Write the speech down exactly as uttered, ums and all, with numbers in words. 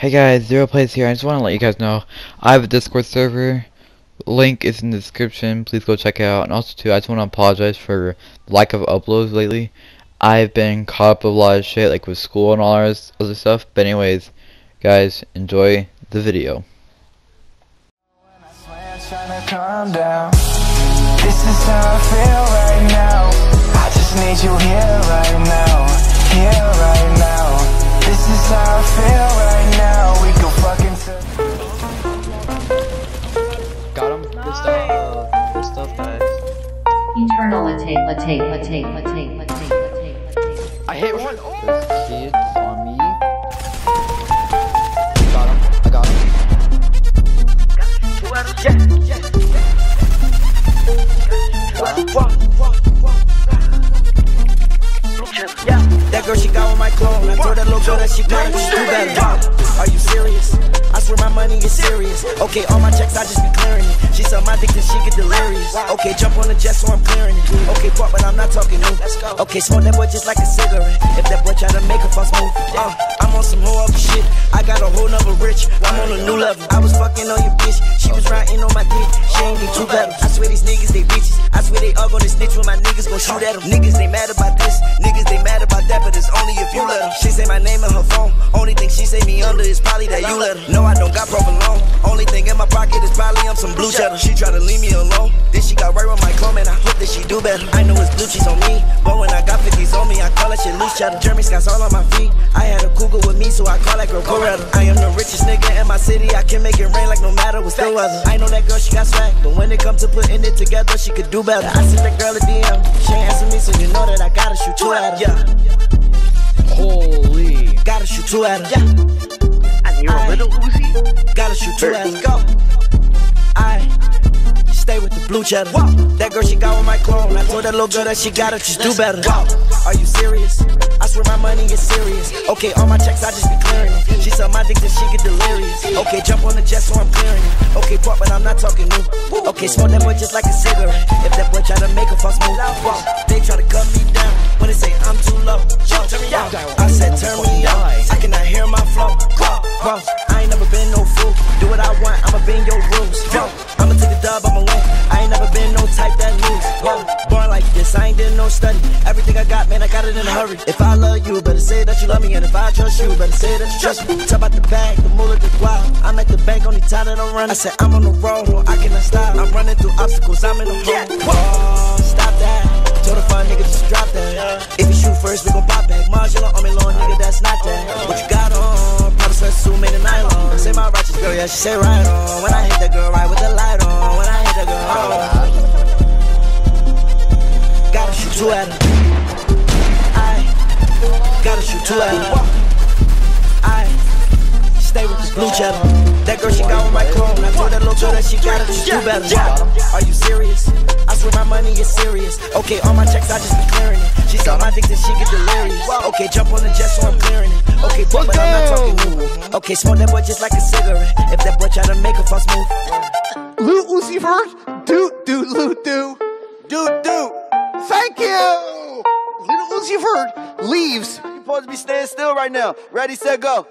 Hey guys, ZeroPlays here. I just want to let you guys know I have a Discord server. Link is in the description. Please go check it out. And also too, I just want to apologize for the lack of uploads lately. I've been caught up with a lot of shit, like with school and all that other stuff. But anyways, guys, enjoy the video. This is how I feel right now. I just need you here right now. Here right now. This is how I feel right now. We go fucking to got him. Good stuff. Good stuff, guys. Eternal latte, latte, latte, latte, latte, latte. I hit one. There's kids on me. Got him. I got him. Two out of ten. Yes. That girl, she got with my clone. I told that little girl that she better just do that. Are you serious? I swear my money is serious. Okay, all my checks, I just be clearing it. She saw my dick and she get delirious. Okay, jump on the jet so I'm clearing it. Okay, fuck, but I'm not talking new. Okay, smoke that boy just like a cigarette. If that boy try to make a false move, uh, I'm on some whole other shit. I got a whole nother rich, I'm on a new level. I was fucking on your bitch, she was riding on my dick. She ain't get too better. I swear these niggas, they bitches. I swear they all gonna snitch when my niggas gon' shoot at them. Niggas, they mad about this. Niggas, they mad about that, but it's only if you let them. She say my name on her phone. Only thing she say me under is probably that you let her. No, I don't got broke alone. Only thing in my pocket is probably I'm some blue cheddar. She try to leave me alone. Then she got right with my clone, and I hope that she do better. I know it's blue cheese on me, but when I got fifties on me, I call that shit loose cheddar. Jeremy Scott's all on my feet. I had a cougar with me, so I call that girl Coretta. I am the richest nigga in my city. I can make it rain like no matter what's the weather. I know that girl, she got swag, but when it comes to putting it together, she could do better. I sent that girl a D M. She ain't answer me, so you know that I gotta shoot two at her. Yeah. Holy. Gotta shoot two at her. Yeah. You're a little Uzi. Gotta shoot two at her. Go. I stay with the blue cheddar. Whoa. That girl, she got with my clone. I told that little girl that she got it, just do better. Go. Are you serious? I swear my money is serious. Okay, all my checks, I just be clearing it. She saw my dick and she get delirious. Okay, jump on the jet so I'm clearing it. Okay, fuck, but I'm not talking new. Okay, smoke that boy just like a cigarette. If that boy try to make a false move, whoa. They try to cut me down when they say I'm too low. Yo, turn me out. I said turn me out. I cannot hear my flow. Go. I ain't never been no fool. Do what I want, I'ma bend your rules. Yo, I'ma take a dub, I'ma win. I ain't never been no type that lose. Yo, born like this, I ain't did no study. Everything I got, man, I got it in a hurry. If I love you, better say that you love me. And if I trust you, better say that you trust me. Talk about the bag, the moolah, the guap. I'm at the bank, only time that I'm running. I said I'm on the road, no, I cannot stop. I'm running through obstacles, I'm in the hole. Oh, stop that. Told a fine nigga just drop that. If you shoot first, we gon' pop back. Marginal on me, long nigga, that's not that. What you got on? Probably spent so many nylon. Say my righteous girl, yeah, she say right on. When I hit that girl, right with the light on. When I hit that girl, oh. Gotta shoot two at her. I gotta shoot two at her. I stay with this blue cheddar. That girl, she got with my clone. I told that little girl that she gotta just do better. Are you serious? With my money is serious. Okay, all my checks, I just be clearing it. She saw my dick and she get delirious. Okay, jump on the jet so I'm clearing it. Okay, boy, but I'm not talking new. Okay, smoke that boy just like a cigarette. If that boy try to make a false move, loot Uzi first. Doot doot loot doot doot doot. Thank you. Little Uzi first leaves. You're supposed to be staying still right now. Ready, set, go.